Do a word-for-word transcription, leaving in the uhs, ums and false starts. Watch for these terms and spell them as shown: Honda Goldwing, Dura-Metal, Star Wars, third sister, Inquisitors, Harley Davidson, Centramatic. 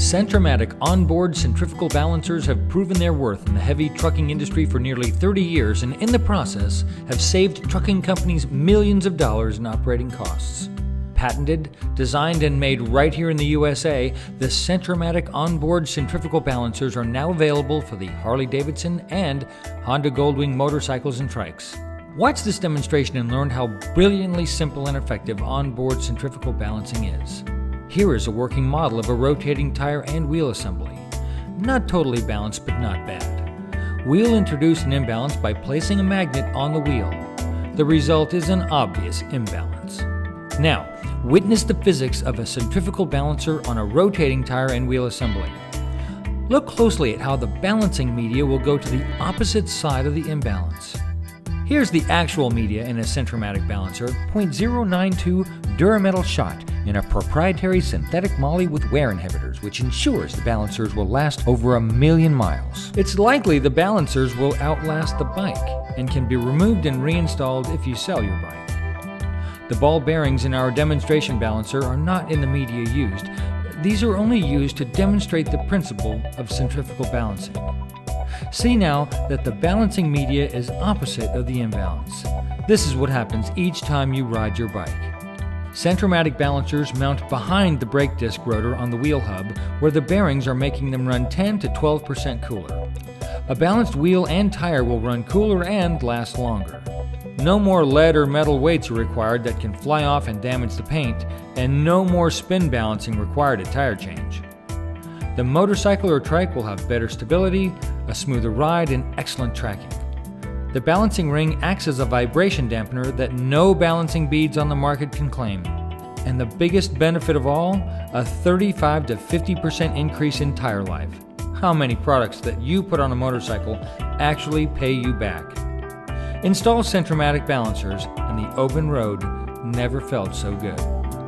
Centramatic onboard centrifugal balancers have proven their worth in the heavy trucking industry for nearly thirty years, and in the process have saved trucking companies millions of dollars in operating costs. Patented, designed, and made right here in the U S A, the Centramatic onboard centrifugal balancers are now available for the Harley Davidson and Honda Goldwing motorcycles and trikes. Watch this demonstration and learn how brilliantly simple and effective onboard centrifugal balancing is. Here is a working model of a rotating tire and wheel assembly. Not totally balanced, but not bad. We'll introduce an imbalance by placing a magnet on the wheel. The result is an obvious imbalance. Now, witness the physics of a centrifugal balancer on a rotating tire and wheel assembly. Look closely at how the balancing media will go to the opposite side of the imbalance. Here's the actual media in a Centramatic balancer, point zero nine two Dura-Metal shot in a proprietary synthetic moly with wear inhibitors, which ensures the balancers will last over a million miles. It's likely the balancers will outlast the bike and can be removed and reinstalled if you sell your bike. The ball bearings in our demonstration balancer are not in the media used. These are only used to demonstrate the principle of centrifugal balancing. See now that the balancing media is opposite of the imbalance. This is what happens each time you ride your bike. Centramatic balancers mount behind the brake disc rotor on the wheel hub, where the bearings are making them run ten to twelve percent cooler. A balanced wheel and tire will run cooler and last longer. No more lead or metal weights are required that can fly off and damage the paint, and no more spin balancing required at tire change. The motorcycle or trike will have better stability, a smoother ride, and excellent tracking. The balancing ring acts as a vibration dampener that no balancing beads on the market can claim. And the biggest benefit of all, a thirty-five to fifty percent increase in tire life. How many products that you put on a motorcycle actually pay you back? Install Centramatic balancers, and the open road never felt so good.